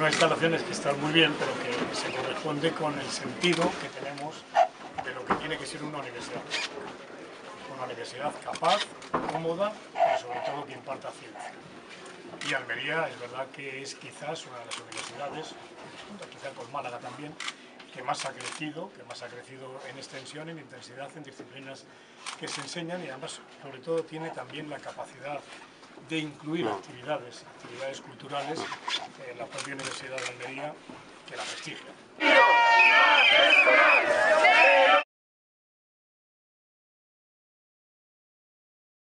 unas instalaciones que están muy bien, pero que se corresponde con el sentido que tenemos de lo que tiene que ser una universidad. Una universidad capaz, cómoda, pero sobre todo que imparta ciencia. Y Almería es verdad que es quizás una de las universidades, quizás por Málaga también, que más ha crecido en extensión, en intensidad, en disciplinas que se enseñan, y además, sobre todo, tiene también la capacidad de incluir actividades culturales en la propia Universidad de Almería que la prestigia.